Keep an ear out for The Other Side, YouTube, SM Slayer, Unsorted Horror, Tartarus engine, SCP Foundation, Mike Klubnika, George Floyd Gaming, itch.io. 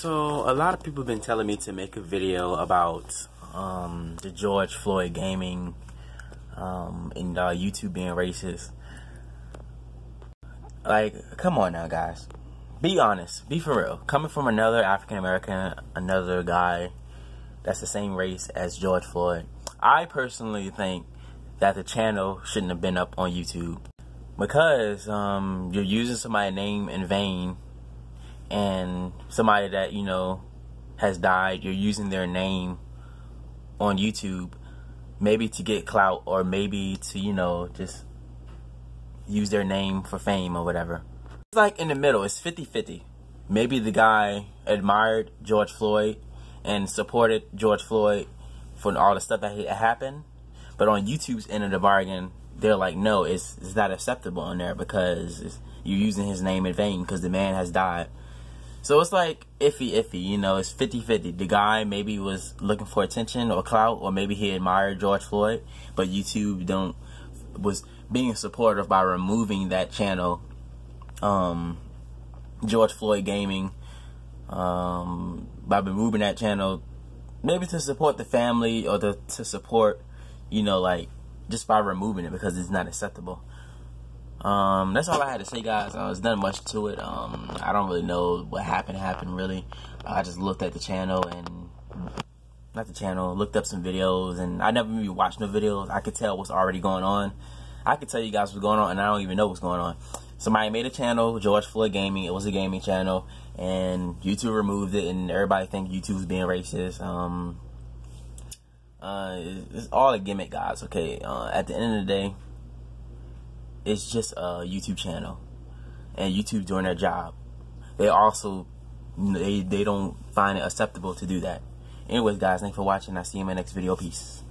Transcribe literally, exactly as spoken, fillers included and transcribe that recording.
So a lot of people have been telling me to make a video about um, the George Floyd Gaming um, and uh, YouTube being racist. Like, come on now, guys. Be honest. Be for real. Coming from another African American, another guy that's the same race as George Floyd, I personally think that the channel shouldn't have been up on YouTube because um, you're using somebody's name in vain, and somebody that, you know, has died, you're using their name on YouTube maybe to get clout or maybe to, you know, just use their name for fame or whatever. It's like in the middle, it's fifty fifty. Maybe the guy admired George Floyd and supported George Floyd for all the stuff that happened, but on YouTube's end of the bargain, they're like, no, it's, it's not acceptable on there because it's, you're using his name in vain because the man has died. So it's like iffy, iffy, you know, it's fifty fifty. The guy maybe was looking for attention or clout, or maybe he admired George Floyd, but YouTube don't was being supportive by removing that channel, um, George Floyd Gaming, um, by removing that channel, maybe to support the family or to, to support, you know, like, just by removing it because it's not acceptable. Um, that's all I had to say, guys. Uh, there's nothing much to it. Um, I don't really know what happened, happened, really. I just looked at the channel and, not the channel, looked up some videos, and I never really watched no videos. I could tell what's already going on. I could tell you guys what's going on, and I don't even know what's going on. Somebody made a channel, George Floyd Gaming. It was a gaming channel, and YouTube removed it, and everybody think YouTube's being racist. Um, uh, it's, it's all a gimmick, guys, okay? Uh, at the end of the day, it's just a YouTube channel, and YouTube doing their job. They also, they, they don't find it acceptable to do that. Anyways, guys, thanks for watching. I'll see you in my next video. Peace.